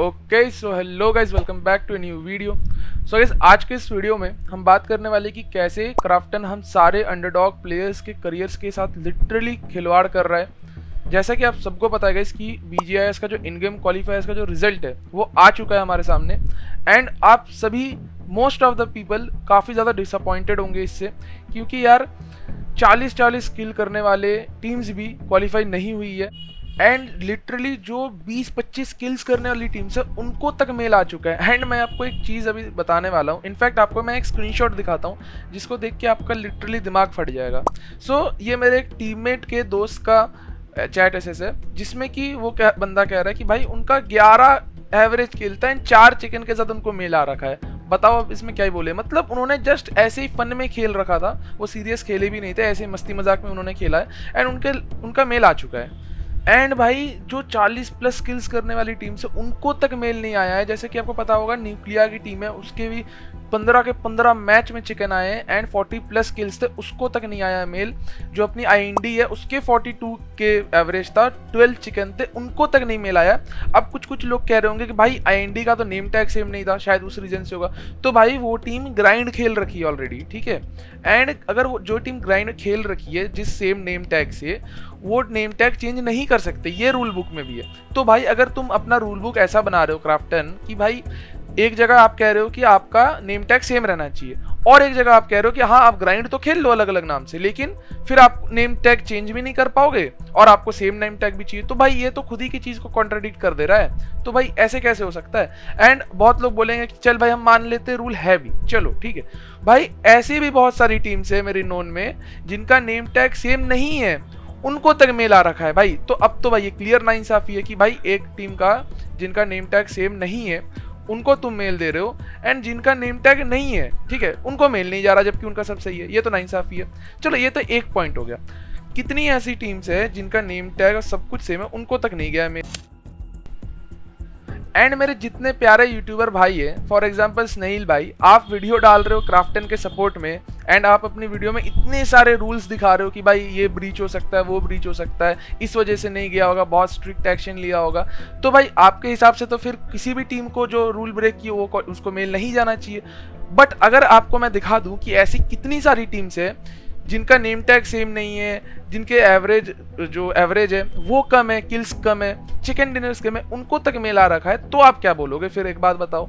Okay so hello guys, welcome back to a new video. So guys, आज के इस video में हम बात करने वाले कि कैसे क्राफ्टन हम सारे अंडरडॉग प्लेयर्स के करियर्स के साथ लिटरली खिलवाड़ कर रहा है। जैसा कि आप सबको पता है गाइज कि BGIS का जो इन गेम क्वालिफायर्स का जो रिजल्ट है वो आ चुका है हमारे सामने, एंड आप सभी मोस्ट ऑफ द पीपल काफ़ी ज़्यादा डिसअपॉइंटेड होंगे इससे, क्योंकि यार 40-40 किल करने वाले टीम्स भी क्वालिफाई नहीं हुई है, एंड लिटरली जो 20-25 किल्स करने वाली टीम्स है उनको तक मेल आ चुका है। एंड मैं आपको एक चीज़ अभी बताने वाला हूँ, इनफैक्ट आपको मैं एक स्क्रीनशॉट दिखाता हूँ जिसको देख के आपका लिटरली दिमाग फट जाएगा। सो ये मेरे एक टीममेट के दोस्त का चैट एसएस है, जिसमें कि वो बंदा कह रहा है कि भाई उनका 11 एवरेज किल था एंड 4 चिकन के साथ उनको मेल आ रखा है। बताओ अब इसमें क्या ही बोले, मतलब उन्होंने जस्ट ऐसे ही फन में खेल रखा था, वो सीरियस खेले भी नहीं थे, ऐसे मस्ती मजाक में उन्होंने खेला है एंड उनका मेल आ चुका है। एंड भाई जो 40 प्लस किल्स करने वाली टीम से उनको तक मेल नहीं आया है। जैसे कि आपको पता होगा न्यूक्लिया की टीम है, उसके भी 15 के 15 मैच में चिकन आए हैं एंड 40 प्लस किल्स थे, उसको तक नहीं आया है मेल। जो अपनी IND है उसके 42 के एवरेज था, 12 चिकन थे, उनको तक नहीं मेल आया। अब कुछ लोग कह रहे होंगे कि भाई IND का तो नेम टैग सेम नहीं था, शायद उस रीजन से होगा। तो भाई वो टीम ग्राइंड खेल रखी है ऑलरेडी, ठीक है। एंड अगर वो जो टीम ग्राइंड खेल रखी है जिस सेम नेम टैग से, वो नेम टैग चेंज नहीं कर सकते, ये रूल बुक में भी है। तो भाई अगर तुम अपना रूल बुक ऐसा बना रहे हो क्राफ्टन कि भाई एक जगह आप कह रहे हो कि आपका नेम टैग सेम रहना चाहिए, और एक जगह आप कह रहे हो कि हाँ आप ग्राइंड तो खेल लो अलग अलग नाम से, लेकिन फिर आप नेम टैग चेंज भी नहीं कर पाओगे और आपको सेम नेम टैग भी चाहिए, तो भाई ये तो खुद ही की चीज़ को कॉन्ट्राडिक्ट कर दे रहा है। तो भाई ऐसे कैसे हो सकता है। एंड बहुत लोग बोलेंगे कि चल भाई हम मान लेते रूल है भी, चलो ठीक है। भाई ऐसी भी बहुत सारी टीम्स है मेरी नोन में जिनका नेम टैग सेम नहीं है, उनको तक मेल आ रखा है भाई। तो अब तो भाई ये क्लियर नाइंसाफी है कि भाई एक टीम का जिनका नेम टैग सेम नहीं है उनको तुम मेल दे रहे हो, एंड जिनका नेम टैग नहीं है, ठीक है, उनको मेल नहीं जा रहा जबकि उनका सब सही है। ये तो नाइंसाफी है। चलो ये तो एक पॉइंट हो गया। कितनी ऐसी टीम्स है जिनका नेम टैग और सब कुछ सेम है, उनको तक नहीं गया मेल। एंड मेरे जितने प्यारे यूट्यूबर भाई हैं, फॉर एग्जाम्पल स्नेहिल भाई, आप वीडियो डाल रहे हो क्राफ्टन के सपोर्ट में, एंड आप अपनी वीडियो में इतने सारे रूल्स दिखा रहे हो कि भाई ये ब्रीच हो सकता है, वो ब्रीच हो सकता है, इस वजह से नहीं गया होगा, बहुत स्ट्रिक्ट एक्शन लिया होगा। तो भाई आपके हिसाब से तो फिर किसी भी टीम को जो रूल ब्रेक की वो उसको मेल नहीं जाना चाहिए। बट अगर आपको मैं दिखा दूँ कि ऐसी कितनी सारी टीम्स है जिनका नेम टैग सेम नहीं है, जिनके एवरेज है वो कम है, किल्स कम है, चिकन डिनर्स कम है, उनको तक मेल आ रखा है, तो आप क्या बोलोगे फिर, एक बात बताओ।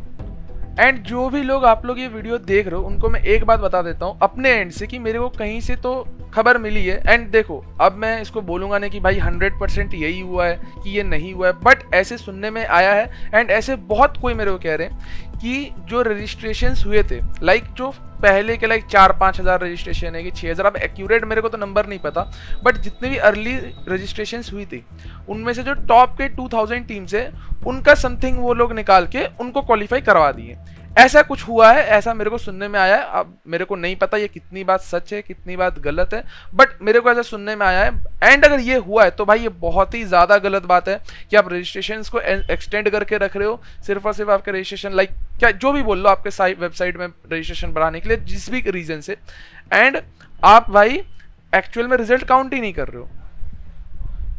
एंड जो भी लोग आप लोग ये वीडियो देख रहे हो उनको मैं एक बात बता देता हूँ अपने एंड से कि मेरे को कहीं से तो खबर मिली है। एंड देखो अब मैं इसको बोलूँगा नहीं कि भाई 100% यही हुआ है कि ये नहीं हुआ है, बट ऐसे सुनने में आया है। एंड ऐसे बहुत कोई मेरे को कह रहे हैं कि जो रजिस्ट्रेशंस हुए थे, लाइक जो पहले के लाइक 4-5 हज़ार रजिस्ट्रेशन है कि 6,000, अब एक्यूरेट मेरे को तो नंबर नहीं पता, बट जितने भी अर्ली रजिस्ट्रेशंस हुई थी उनमें से जो टॉप के 2000 टीम्स है उनका समथिंग वो लोग निकाल के उनको क्वालिफाई करवा दिए। ऐसा कुछ हुआ है, ऐसा मेरे को सुनने में आया है। अब मेरे को नहीं पता ये कितनी बात सच है कितनी बात गलत है, बट मेरे को ऐसा सुनने में आया है। एंड अगर ये हुआ है तो भाई ये बहुत ही ज़्यादा गलत बात है कि आप रजिस्ट्रेशंस को एक्सटेंड करके रख रहे हो, सिर्फ और सिर्फ आपके रजिस्ट्रेशन लाइक क्या जो भी बोल लो आपके साइट वेबसाइट में रजिस्ट्रेशन बढ़ाने के लिए जिस भी रीज़न से, एंड आप भाई एक्चुअल में रिजल्ट काउंट ही नहीं कर रहे हो।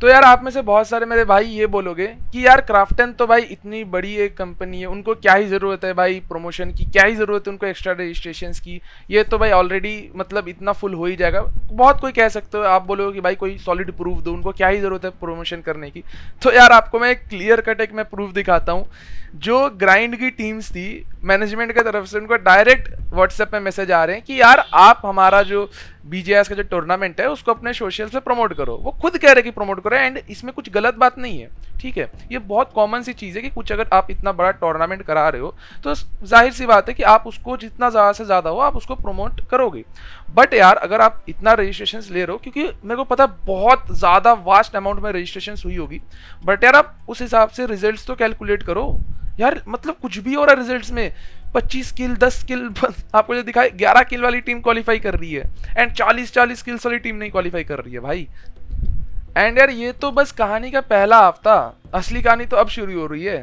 तो यार आप में से बहुत सारे मेरे भाई ये बोलोगे कि यार क्राफ्टन तो भाई इतनी बड़ी एक कंपनी है, उनको क्या ही ज़रूरत है भाई प्रमोशन की, क्या ही ज़रूरत है उनको एक्स्ट्रा रजिस्ट्रेशंस की, ये तो भाई ऑलरेडी मतलब इतना फुल हो ही जाएगा। बहुत कोई कह सकते हो, आप बोलोगे कि भाई कोई सॉलिड प्रूफ दो, उनको क्या ही ज़रूरत है प्रमोशन करने की। तो यार आपको मैं एक क्लियर कट एक मैं प्रूफ दिखाता हूँ। जो ग्राइंड की टीम्स थी मैनेजमेंट की तरफ से उनको डायरेक्ट व्हाट्सएप में मैसेज आ रहे हैं कि यार आप हमारा जो BGIS का जो टूर्नामेंट है उसको अपने सोशल से प्रमोट करो। वो खुद कह रहे कि प्रमोट करो, एंड इसमें कुछ गलत बात नहीं है, ठीक है। ये बहुत कॉमन सी चीज़ है कि कुछ अगर आप इतना बड़ा टूर्नामेंट करा रहे हो तो जाहिर सी बात है कि आप उसको जितना ज़्यादा से ज़्यादा हो आप उसको प्रमोट करोगे। बट यार अगर आप इतना रजिस्ट्रेशन ले रहे हो, क्योंकि मेरे को पता बहुत ज़्यादा वास्ट अमाउंट में रजिस्ट्रेशन हुई होगी, बट यार आप उस हिसाब से रिजल्ट तो कैलकुलेट करो यार। मतलब कुछ भी हो रहा है रिजल्ट्स में, 25 किल 10 किल आपको जो दिखाए, 11 किल वाली टीम क्वालिफाई कर रही है एंड 40-40 किल्स वाली टीम नहीं क्वालिफाई कर रही है भाई। एंड यार ये तो बस कहानी का पहला हफ्ता, असली कहानी तो अब शुरू हो रही है।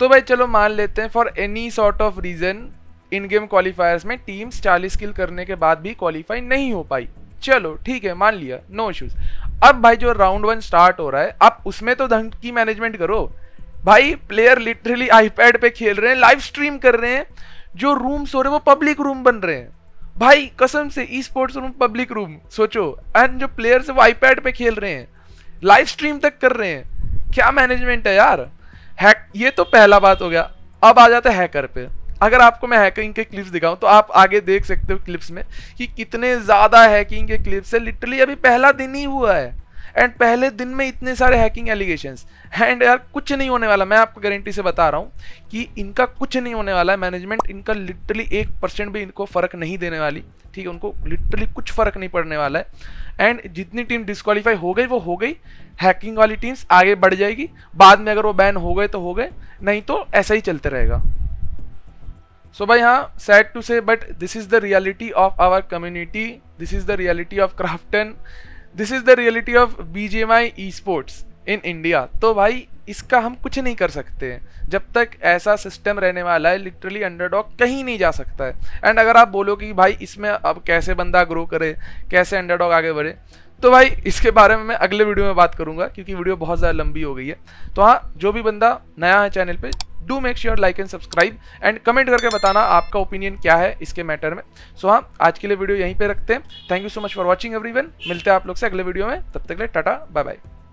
तो भाई चलो मान लेते हैं for any sort of reason in game qualifiers में टीम्स 40 किल करने के बाद भी क्वालिफाई नहीं हो पाई, चलो ठीक है मान लिया, नो इश्यूज़। अब भाई जो राउंड 1 स्टार्ट हो रहा है आप उसमें तो ढंग की मैनेजमेंट करो, भाई प्लेयर लिटरली आईपैड पे खेल रहे हैं, लाइव स्ट्रीम कर रहे हैं, जो रूम्स हो रहे हैं वो पब्लिक रूम बन रहे हैं भाई कसम से। E sports room, public room सोचो, एंड जो प्लेयर्स है वो आईपैड पे खेल रहे हैं, लाइव स्ट्रीम तक कर रहे हैं, क्या मैनेजमेंट है यार। हैक, ये तो पहला बात हो गया। अब आ जाता है हैकर पे। अगर आपको मैं हैकिंग के क्लिप्स दिखाऊं तो आप आगे देख सकते हो क्लिप्स में कि कितने ज़्यादा हैकिंग के क्लिप्स है। लिटरली अभी पहला दिन ही हुआ है एंड पहले दिन में इतने सारे हैकिंग एलिगेशंस एंड यार कुछ नहीं होने वाला। मैं आपको गारंटी से बता रहा हूँ कि इनका कुछ नहीं होने वाला है। मैनेजमेंट इनका लिटरली 1% भी इनको फ़र्क नहीं देने वाली, ठीक है। उनको लिटरली कुछ फ़र्क नहीं पड़ने वाला है। एंड जितनी टीम डिस्क्वालीफाई हो गई वो हो गई, हैकिंग वाली टीम्स आगे बढ़ जाएगी। बाद में अगर वो बैन हो गए तो हो गए, नहीं तो ऐसा ही चलते रहेगा। सो भाई हाँ, sad to say but this is the reality of our community, this is the reality of Krafton, this is the reality of BGMI esports in India. तो भाई इसका हम कुछ नहीं कर सकते हैं। जब तक ऐसा सिस्टम रहने वाला है लिटरली अंडरडॉग कहीं नहीं जा सकता है। एंड अगर आप बोलो कि भाई इसमें अब कैसे बंदा ग्रो करे, कैसे अंडरडॉग आगे बढ़े, तो भाई इसके बारे में मैं अगले वीडियो में बात करूँगा क्योंकि वीडियो बहुत ज़्यादा लंबी हो गई है। तो हाँ, जो भी बंदा नया है चैनल पर, do make sure like and subscribe and comment करके बताना आपका ओपिनियन क्या है इसके मैटर में। सो हाँ, आज के लिए वीडियो यहीं पे रखते हैं। Thank you so much for watching everyone. मिलते हैं आप लोग से अगले वीडियो में, तब तक के लिए टाटा बाय बाय।